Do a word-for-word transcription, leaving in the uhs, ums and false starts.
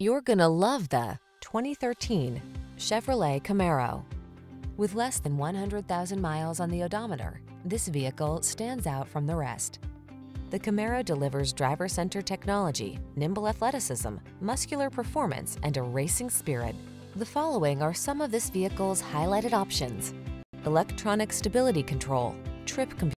You're gonna love the twenty thirteen Chevrolet Camaro. With less than one hundred thousand miles on the odometer, this vehicle stands out from the rest. The Camaro delivers driver-centered technology, nimble athleticism, muscular performance, and a racing spirit. The following are some of this vehicle's highlighted options: electronic stability control, trip computer.